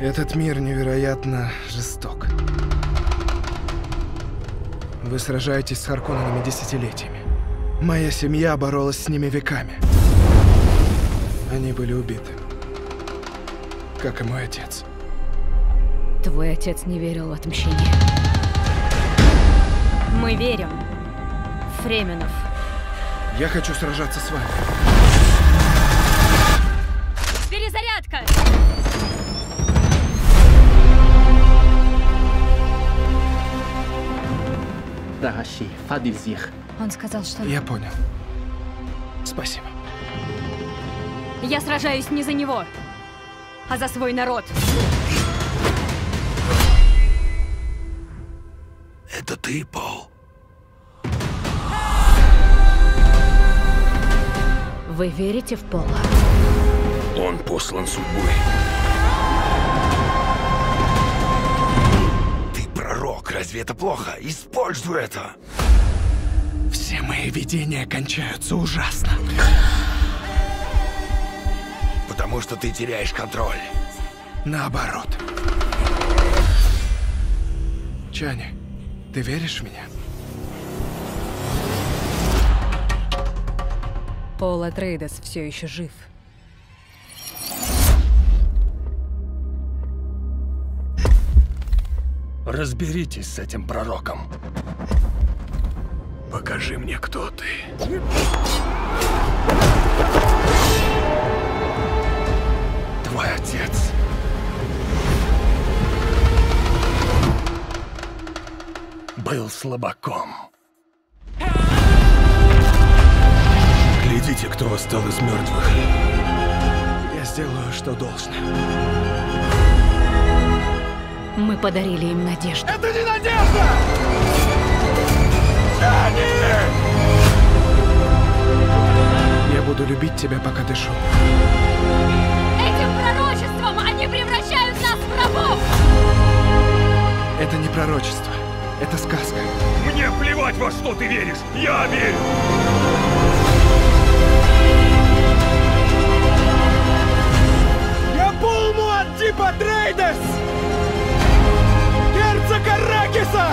Этот мир невероятно жесток. Вы сражаетесь с Харкунанами десятилетиями. Моя семья боролась с ними веками. Они были убиты, как и мой отец. Твой отец не верил в отмщение. Мы верим. Фременов. Я хочу сражаться с вами. Перезарядка! Он сказал, что... Я понял. Спасибо. Я сражаюсь не за него, а за свой народ. Это ты, Пол? Вы верите в Пола? Он послан судьбой. Ты пророк, разве это плохо? Используй это! Все мои видения кончаются ужасно. Потому что ты теряешь контроль. Наоборот. Чани, ты веришь в меня? Пол Атрейдес все еще жив. Разберитесь с этим пророком. Покажи мне, кто ты. Твой отец. Был слабаком. Глядите, кто восстал из мертвых. Я сделаю, что должно. Мы подарили им надежду. Это не надежда! Я буду любить тебя, пока дышу. Этим пророчеством они превращают нас в рабов! Это не пророчество, это сказка. Мне плевать, во что ты веришь! Я верю! Я полмуат типа Трейдес! Герцога Ракиса!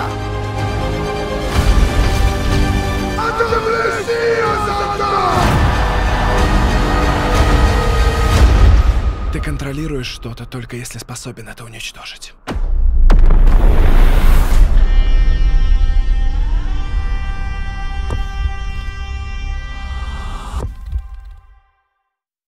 Ты контролируешь что-то, только если способен это уничтожить.